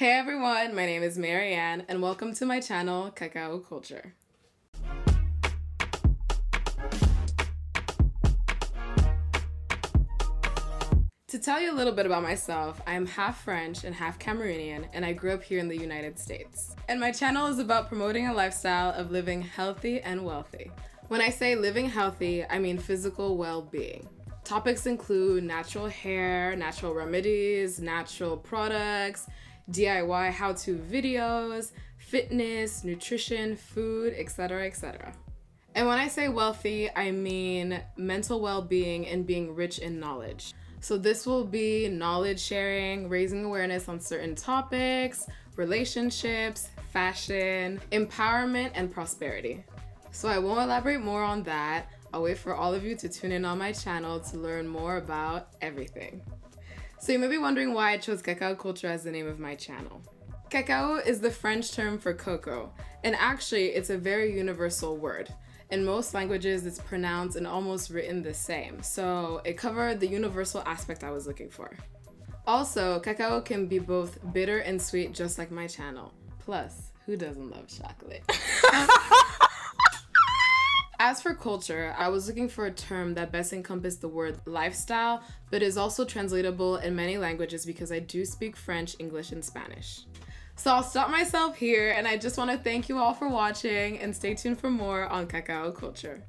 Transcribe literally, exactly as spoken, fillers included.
Hey everyone, my name is Marianne and welcome to my channel, Cacao Culture. To tell you a little bit about myself, I'm half French and half Cameroonian and I grew up here in the United States. And my channel is about promoting a lifestyle of living healthy and wealthy. When I say living healthy, I mean physical well-being. Topics include natural hair, natural remedies, natural products, D I Y how-to videos, fitness, nutrition, food, et cetera, et cetera. And when I say wealthy, I mean mental well-being and being rich in knowledge. So this will be knowledge sharing, raising awareness on certain topics, relationships, fashion, empowerment, and prosperity. So I won't elaborate more on that. I'll wait for all of you to tune in on my channel to learn more about everything. So you may be wondering why I chose Cacao Culture as the name of my channel. Cacao is the French term for cocoa, and actually it's a very universal word. In most languages it's pronounced and almost written the same, so it covered the universal aspect I was looking for. Also, cacao can be both bitter and sweet just like my channel. Plus, who doesn't love chocolate? As for culture, I was looking for a term that best encompassed the word lifestyle, but is also translatable in many languages because I do speak French, English, and Spanish. So I'll stop myself here, and I just want to thank you all for watching, and stay tuned for more on Cacao Culture.